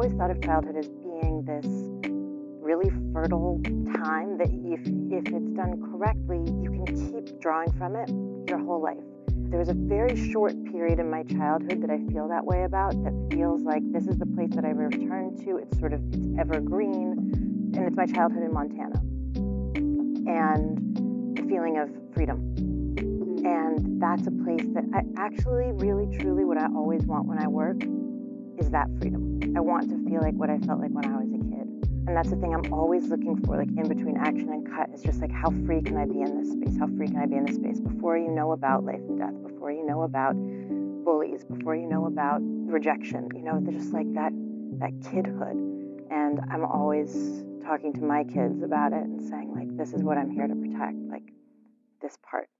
always thought of childhood as being this really fertile time that if it's done correctly, you can keep drawing from it your whole life. There was a very short period in my childhood that I feel that way about, that feels like this is the place that I return to. It's evergreen, and it's my childhood in Montana. And the feeling of freedom. And that's a place that I actually, really, truly, what I always want when I work is that freedom. I want to feel like what I felt like when I was a kid. And that's the thing I'm always looking for, like in between action and cut. It's just like, how free can I be in this space? How free can I be in this space? Before you know about life and death, before you know about bullies, before you know about rejection, you know, they're just like that kidhood. And I'm always talking to my kids about it and saying, like, this is what I'm here to protect, like this part.